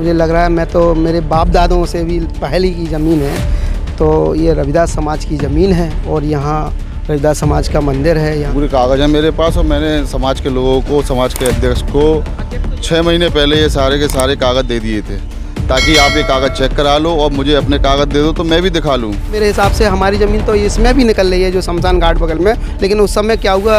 मुझे लग रहा है मैं तो मेरे बाप दादों से भी पहले की ज़मीन है, तो ये रविदास समाज की ज़मीन है और यहाँ रविदास समाज का मंदिर है। यहाँ पूरे कागज़ है मेरे पास और मैंने समाज के लोगों को, समाज के अध्यक्ष को 6 महीने पहले ये सारे के सारे कागज़ दे दिए थे ताकि आप ये कागज़ चेक करा लो और मुझे अपने कागज़ दे दो तो मैं भी दिखा लूँ। मेरे हिसाब से हमारी ज़मीन तो इसमें भी निकल रही है जो शमशान घाट बगल में, लेकिन उस समय क्या हुआ,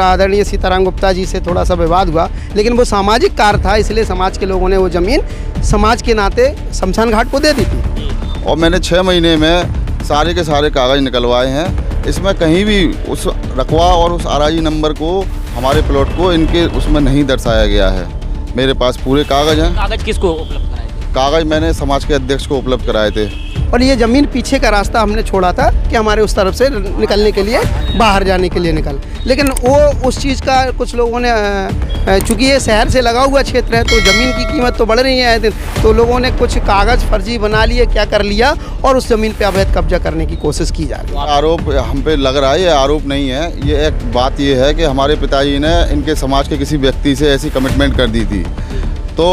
आदरणीय सीताराम गुप्ता जी से थोड़ा सा विवाद हुआ, लेकिन वो सामाजिक कार्य था इसलिए समाज के लोगों ने वो ज़मीन समाज के नाते शमशान घाट को दे दी थी। और मैंने 6 महीने में सारे के सारे कागज़ निकलवाए हैं। इसमें कहीं भी उस रकवा और उस आराजी नंबर को, हमारे प्लॉट को इनके उसमें नहीं दर्शाया गया है। मेरे पास पूरे कागज़ हैं। कागज़ किसको उपलब्ध कराए थे? कागज़ मैंने समाज के अध्यक्ष को उपलब्ध कराए थे। और ये ज़मीन पीछे का रास्ता हमने छोड़ा था कि हमारे उस तरफ से निकलने के लिए, बाहर जाने के लिए निकल, लेकिन वो उस चीज़ का कुछ लोगों ने, चूँकि ये शहर से लगा हुआ क्षेत्र है तो ज़मीन की कीमत तो बढ़ रही है आए दिन, तो लोगों ने कुछ कागज़ फर्जी बना लिए, क्या कर लिया और उस ज़मीन पर अवैध कब्जा करने की कोशिश की जा रही है। आरोप हम पे लग रहा है, ये आरोप नहीं है। ये एक बात ये है कि हमारे पिताजी ने इनके समाज के किसी व्यक्ति से ऐसी कमिटमेंट कर दी थी, तो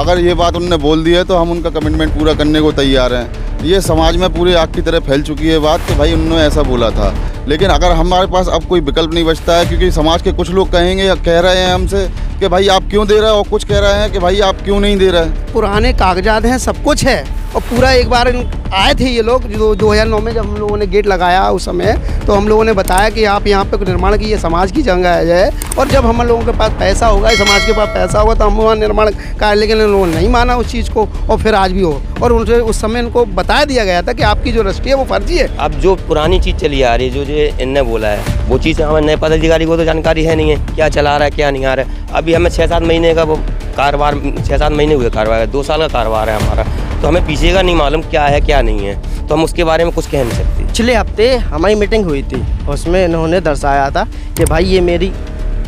अगर ये बात उनने बोल दी है तो हम उनका कमिटमेंट पूरा करने को तैयार हैं। ये समाज में पूरी आग की तरह फैल चुकी है बात कि भाई उन्होंने ऐसा बोला था, लेकिन अगर हमारे पास अब कोई विकल्प नहीं बचता है, क्योंकि समाज के कुछ लोग कहेंगे या कह रहे हैं हमसे कि भाई आप क्यों दे रहे हो, और कुछ कह रहे हैं कि भाई आप क्यों नहीं दे रहे। पुराने कागजात हैं, सब कुछ है। और पूरा एक बार आए थे ये लोग 2009 में, जब हम लोगों ने गेट लगाया उस समय तो हम लोगों ने बताया कि आप यहाँ पे निर्माण की, ये समाज की जगह है और जब हम लोगों के पास पैसा होगा, समाज के पास पैसा होगा तो हम वहाँ निर्माण का, लेकिन उन लोगों ने नहीं माना उस चीज़ को और फिर आज भी हो। और उनसे उस समय उनको बता दिया गया था कि आपकी जो रजिस्ट्री है वो फर्जी है। अब जो पुरानी चीज़ चली आ रही है, जो इनने बोला है वो चीज़ हमें नए पद अधिकारी को तो जानकारी है नहीं है, क्या चला रहा है क्या नहीं आ रहा है। अभी हमें 6-7 महीने का वो कारोबार, 6-7 महीने हुए कारोबार, 2 साल का कारोबार है हमारा, तो हमें पीछे का नहीं मालूम क्या है क्या नहीं है, तो हम उसके बारे में कुछ कह नहीं सकते। पिछले हफ्ते हमारी मीटिंग हुई थी, उसमें इन्होंने दर्शाया था कि भाई ये मेरी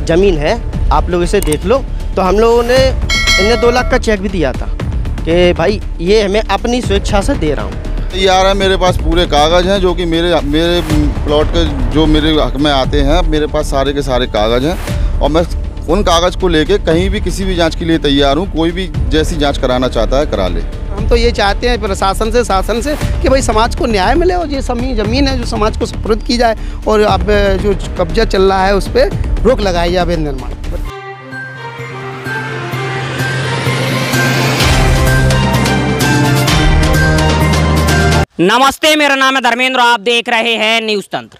ज़मीन है, आप लोग इसे देख लो, तो हम लोगों ने इन्हें 2 लाख का चेक भी दिया था कि भाई ये हमें अपनी स्वेच्छा से दे रहा हूँ। ये आ रहा है, मेरे पास पूरे कागज़ हैं जो कि मेरे प्लॉट के जो मेरे हक में आते हैं, मेरे पास सारे के सारे कागज़ हैं और मैं उन कागज़ को लेके कहीं भी किसी भी जांच के लिए तैयार हूँ। कोई भी जैसी जांच कराना चाहता है करा ले। हम तो ये चाहते हैं प्रशासन से, शासन से कि भाई समाज को न्याय मिले और ये ज़मीन है जो समाज को सुपुर्द की जाए और अब जो कब्जा चल रहा है उस पर रोक लगाई जाए, अवैध निर्माण। नमस्ते, मेरा नाम है धर्मेंद्र, आप देख रहे हैं न्यूज़ तंत्र।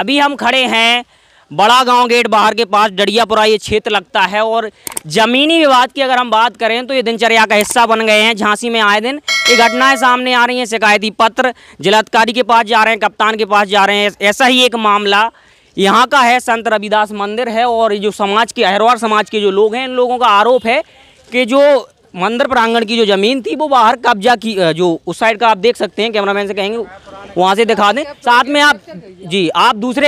अभी हम खड़े हैं बड़ा गांव गेट बाहर के पास, डड़ियापुरा ये क्षेत्र लगता है। और ज़मीनी विवाद की अगर हम बात करें तो ये दिनचर्या का हिस्सा बन गए हैं। झांसी में आए दिन ये घटनाएं सामने आ रही हैं, शिकायती पत्र जिलाधिकारी के पास जा रहे हैं, कप्तान के पास जा रहे हैं। ऐसा ही एक मामला यहाँ का है, संत रविदास मंदिर है और जो समाज के, अहरवार समाज के जो लोग हैं, इन लोगों का आरोप है कि जो मंदिर प्रांगण की जो ज़मीन थी वो बाहर कब्जा की, जो उस साइड का आप देख सकते हैं, कैमरामैन से कहेंगे वहाँ से दिखा दें। साथ में आप जी, आप दूसरे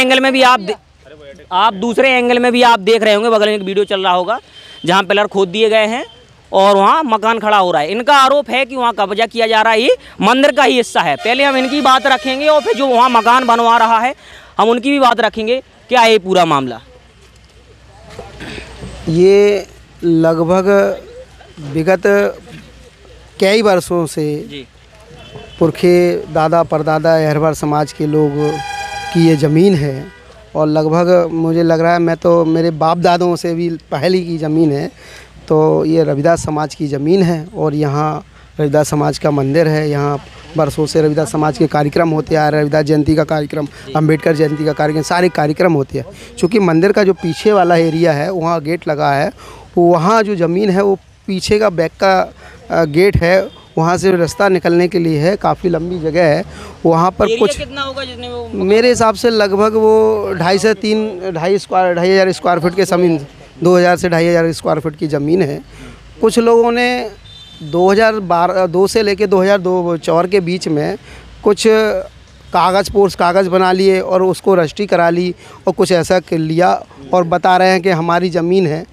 एंगल में भी आप दूसरे एंगल में भी आप देख रहे होंगे, बगल में एक वीडियो चल रहा होगा जहाँ पिलर खोद दिए गए हैं और वहाँ मकान खड़ा हो रहा है। इनका आरोप है कि वहाँ कब्जा किया जा रहा है, ये मंदिर का ही हिस्सा है। पहले हम इनकी बात रखेंगे और फिर जो वहाँ मकान बनवा रहा है हम उनकी भी बात रखेंगे। क्या ये पूरा मामला, ये लगभग विगत कई वर्षों से पुरखे, दादा परदादा, अहरवार समाज के लोग की ये ज़मीन है और लगभग मुझे लग रहा है मैं तो मेरे बाप दादों से भी पहले की ज़मीन है, तो ये रविदास समाज की ज़मीन है और यहाँ रविदास समाज का मंदिर है। यहाँ बरसों से रविदास समाज के कार्यक्रम होते हैं, रविदास जयंती का कार्यक्रम, अंबेडकर जयंती का कार्यक्रम, सारे कार्यक्रम होते हैं। चूँकि मंदिर का जो पीछे वाला एरिया है वहाँ गेट लगा है, वहाँ जो ज़मीन है वो पीछे का बैक का गेट है, वहाँ से रास्ता निकलने के लिए है, काफ़ी लंबी जगह है। वहाँ पर कुछ कितना होगा जितने वो, मेरे हिसाब से लगभग वो 2,500 से 3,500 स्क्वायर फीट के ज़मीन, 2,000 से 2,500 स्क्वायर फीट की ज़मीन है। कुछ लोगों ने 2012 से लेकर 2004 के बीच में कुछ कागज़ पोर्स कागज़ बना लिए और उसको रजिस्ट्री करा ली और कुछ ऐसा कर लिया और बता रहे हैं कि हमारी ज़मीन है।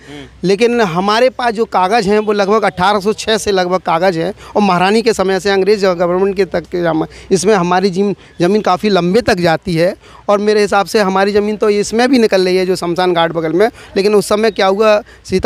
लेकिन हमारे पास जो कागज़ हैं वो लगभग 1806 से लगभग कागज़ हैं और महारानी के समय से अंग्रेज़ गवर्नमेंट के तक इसमें हमारी ज़मीन काफ़ी लंबे तक जाती है। और मेरे हिसाब से हमारी ज़मीन तो इसमें भी निकल रही है जो शमशान घाट बगल में, लेकिन उस समय क्या हुआ,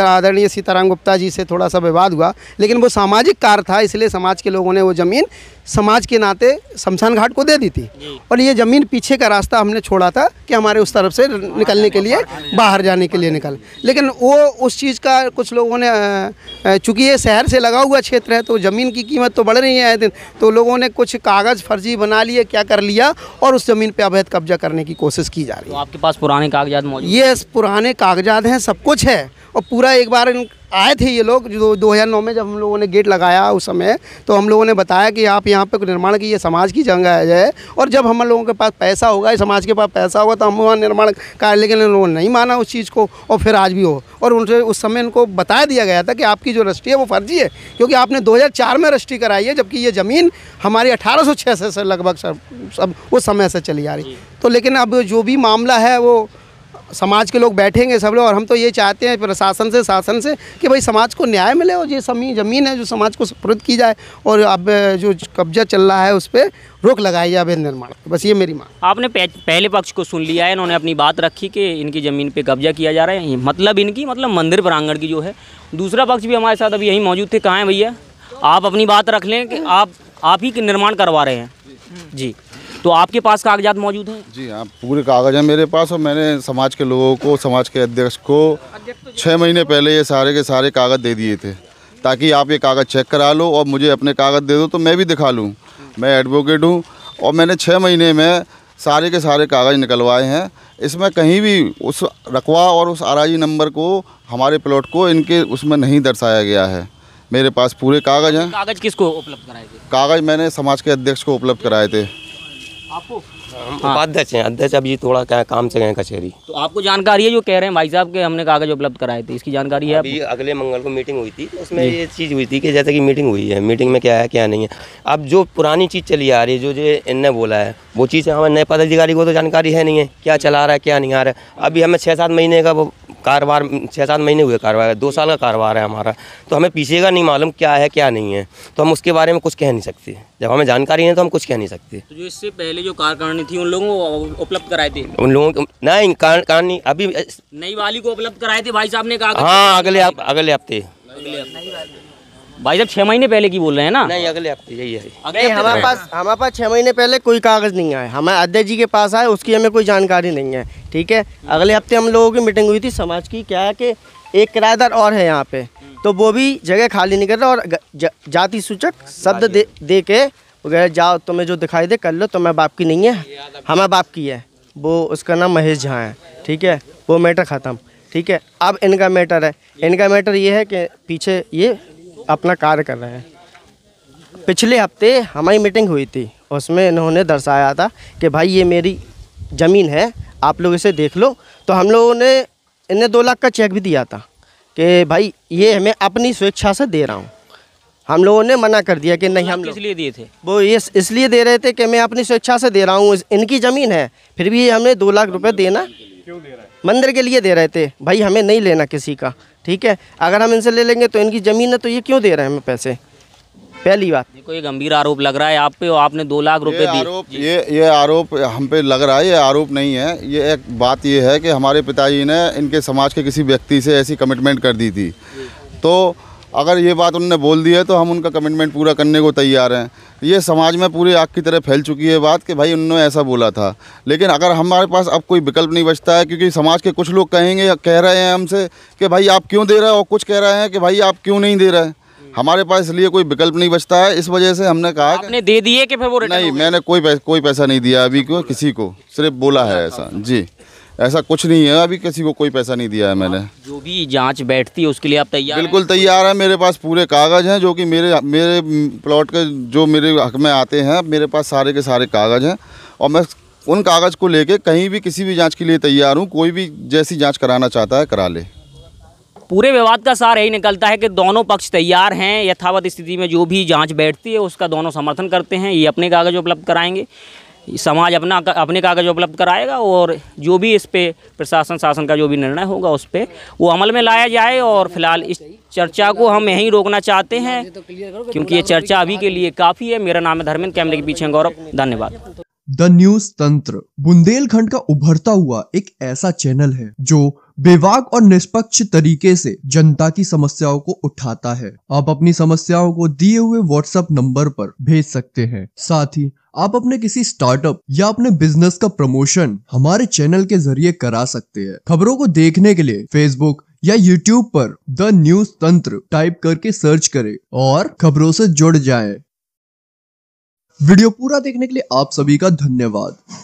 आदरणीय सीताराम गुप्ता जी से थोड़ा सा विवाद हुआ, लेकिन वो सामाजिक कार्य था इसलिए समाज के लोगों ने वो ज़मीन समाज के नाते शमशान घाट को दे दी थी। और ये ज़मीन पीछे का रास्ता हमने छोड़ा था कि हमारे उस तरफ से निकलने के लिए, बाहर जाने के लिए निकल, लेकिन वो उस चीज़ का कुछ लोगों ने, चूँकि ये शहर से लगा हुआ क्षेत्र है तो ज़मीन की कीमत तो बढ़ रही है, तो लोगों ने कुछ कागज़ फर्जी बना लिए, क्या कर लिया और उस ज़मीन पर अवैध कब्जा करने की कोशिश की जा रही है। तो आपके पास पुराने कागजात मौजूद? ये पुराने कागजात हैं, सब कुछ है। और पूरा एक बार आए थे ये लोग जो 2009 में जब हम लोगों ने गेट लगाया उस समय, तो हम लोगों ने बताया कि आप यहाँ पे निर्माण की, ये समाज की जगह है और जब हम लोगों के पास पैसा होगा, इस समाज के पास पैसा होगा तो हम वहाँ निर्माण का, लेकिन उन्होंने नहीं माना उस चीज़ को और फिर आज भी हो। और उनसे उस समय उनको बता दिया गया था कि आपकी जो रजिस्ट्री है वो फर्जी है, क्योंकि आपने 2004 में रजिस्ट्री कराई है, जबकि ये ज़मीन हमारी 1806 से लगभग सब उस समय से चली आ रही है। तो लेकिन अब जो भी मामला है वो समाज के लोग बैठेंगे सब लोग, और हम तो ये चाहते हैं प्रशासन से, शासन से कि भाई समाज को न्याय मिले और ये ज़मीन है जो समाज को सुपुर्द की जाए और अब जो कब्जा चल रहा है उस पर रोक लगाई जाए अवैध निर्माण, बस ये मेरी मांग। आपने पहले पक्ष को सुन लिया है, इन्होंने अपनी बात रखी कि इनकी ज़मीन पे कब्जा किया जा रहा है, मतलब इनकी मतलब मंदिर प्रांगण की जो है। दूसरा पक्ष भी हमारे साथ अभी यहीं मौजूद थे, कहाँ हैं भैया आप? अपनी बात रख लें कि आप ही निर्माण करवा रहे हैं जी, तो आपके पास कागजात मौजूद हैं? जी हाँ, पूरे कागज़ हैं मेरे पास और मैंने समाज के लोगों को, समाज के अध्यक्ष को 6 महीने पहले ये सारे के सारे कागज़ दे दिए थे ताकि आप ये कागज़ चेक करा लो और मुझे अपने कागज़ दे दो तो मैं भी दिखा लूँ, मैं एडवोकेट हूँ। और मैंने 6 महीने में सारे के सारे कागज़ निकलवाए हैं, इसमें कहीं भी उस रकवा और उस आरआई नंबर को, हमारे प्लॉट को इनके उसमें नहीं दर्शाया गया है। मेरे पास पूरे कागज़ हैं। कागज़ किसको उपलब्ध कराए थे? कागज़ मैंने समाज के अध्यक्ष को उपलब्ध कराए थे। आपको? हाँ। अध्यक्ष हैं, अध्यक्ष अभी थोड़ा क्या काम से गए कचहरी। तो आपको जानकारी है जो कह रहे हैं भाई साहब के हमने कागज उपलब्ध कराए थे, इसकी जानकारी है? अभी अगले मंगल को मीटिंग हुई थी, उसमें ये चीज़ हुई थी कि जैसे कि मीटिंग हुई है, मीटिंग में क्या है क्या नहीं है, अब जो पुरानी चीज़ चली आ रही है, जो इनने बोला है वो चीज़ हमें नए पदाधिकारी को तो जानकारी है नहीं है, क्या चला रहा है क्या नहीं आ रहा है। अभी हमें 6-7 महीने का वो कारोबार, 6-7 महीने हुए कारोबार, 2 साल का कारोबार है हमारा, तो हमें पीछे का नहीं मालूम क्या है क्या नहीं है, तो हम उसके बारे में कुछ कह नहीं सकते। जब हमें जानकारी है तो हम कुछ कह नहीं सकते। तो जो इससे पहले जो कार्यकारिणी थी उन लोगों को उपलब्ध कराए थे? उन लोगों को नहीं, कार्यकारिणी अभी नई वाली को उपलब्ध कराए थे भाई साहब ने कहा। हाँ, अगले हफ्ते। भाई साहब 6 महीने पहले की बोल रहे हैं ना? नहीं, अगले हफ्ते, यही है। अगले हमारे पास 6 महीने पहले कोई कागज़ नहीं आया, हमारे अध्यक्ष जी के पास आए, उसकी हमें कोई जानकारी नहीं है। ठीक है, अगले हफ्ते हम लोगों की मीटिंग हुई थी समाज की, क्या है कि एक किराएदार और है यहाँ पे, तो वो भी जगह खाली नहीं कर रहा और जाति सूचक शब्द दे के वगैरह, जाओ तुम्हें जो दिखाई दे कर लो, तुम्हारे बाप की नहीं है, हमारे बाप की है। वो उसका नाम महेश झा है। ठीक है, वो मैटर ख़त्म। ठीक है, अब इनका मैटर है, इनका मैटर ये है कि पीछे ये अपना कार्य कर रहे हैं। पिछले हफ्ते हमारी मीटिंग हुई थी, उसमें इन्होंने दर्शाया था कि भाई ये मेरी ज़मीन है, आप लोग इसे देख लो, तो हम लोगों ने इन्हें 2 लाख का चेक भी दिया था कि भाई ये हमें अपनी स्वेच्छा से दे रहा हूँ। हम लोगों ने मना कर दिया कि नहीं, हम लोग इसलिए दिए थे, वो ये इसलिए दे रहे थे कि मैं अपनी स्वेच्छा से दे रहा हूँ, इनकी ज़मीन है, फिर भी हमें 2 लाख रुपये देना मंदिर के लिए दे रहे थे। भाई हमें नहीं लेना किसी का, ठीक है, अगर हम इनसे ले लेंगे तो इनकी ज़मीन है, तो ये क्यों दे रहे हैं हमें पैसे? पहली बात कोई गंभीर आरोप लग रहा है आप पे, आपने 2 लाख रुपए दिए। ये आरोप हम पे लग रहा है, ये आरोप नहीं है। ये एक बात ये है कि हमारे पिताजी ने इनके समाज के किसी व्यक्ति से ऐसी कमिटमेंट कर दी थी, तो अगर ये बात उनने बोल दी है तो हम उनका कमिटमेंट पूरा करने को तैयार हैं। ये समाज में पूरी आग की तरह फैल चुकी है बात कि भाई उन्होंने ऐसा बोला था, लेकिन अगर हमारे पास अब कोई विकल्प नहीं बचता है, क्योंकि समाज के कुछ लोग कहेंगे, कह रहे हैं हमसे कि भाई आप क्यों दे रहे हो, और कुछ कह रहे हैं कि भाई आप क्यों नहीं दे रहे। हमारे पास इसलिए कोई विकल्प नहीं बचता है, इस वजह से हमने कहा। आपने दे दिए कि फिर वो नहीं? मैंने कोई पैसा नहीं दिया अभी को किसी को, सिर्फ बोला है ऐसा जी, ऐसा कुछ नहीं है, अभी किसी को कोई पैसा नहीं दिया है मैंने। जो भी जांच बैठती है उसके लिए आप तैयार? बिल्कुल तैयार है, मेरे पास पूरे कागज़ हैं जो कि मेरे प्लॉट के जो मेरे हक में आते हैं, मेरे पास सारे के सारे कागज़ हैं और मैं उन कागज़ को लेके कहीं भी किसी भी जांच के लिए तैयार हूं। कोई भी जैसी जांच कराना चाहता है करा ले। पूरे विवाद का सार यही निकलता है कि दोनों पक्ष तैयार हैं, यथावत स्थिति में जो भी जाँच बैठती है उसका दोनों समर्थन करते हैं। ये अपने कागज़ उपलब्ध कराएंगे, समाज अपना अपने कागज उपलब्ध कराएगा और जो भी इस पे प्रशासन शासन का जो भी निर्णय होगा उस पे वो अमल में लाया जाए। और फिलहाल इस चर्चा को हम यहीं रोकना चाहते हैं क्योंकि ये चर्चा अभी के लिए काफ़ी है। मेरा नाम है धर्मेंद्र, कैमरे के पीछे गौरव, धन्यवाद। द न्यूज तंत्र बुंदेलखंड का उभरता हुआ एक ऐसा चैनल है जो बेबाक और निष्पक्ष तरीके से जनता की समस्याओं को उठाता है। आप अपनी समस्याओं को दिए हुए व्हाट्सएप नंबर पर भेज सकते हैं। साथ ही आप अपने किसी स्टार्टअप या अपने बिजनेस का प्रमोशन हमारे चैनल के जरिए करा सकते हैं। खबरों को देखने के लिए फेसबुक या यूट्यूब पर द न्यूज तंत्र टाइप करके सर्च करें और खबरों से जुड़ जाएं। वीडियो पूरा देखने के लिए आप सभी का धन्यवाद।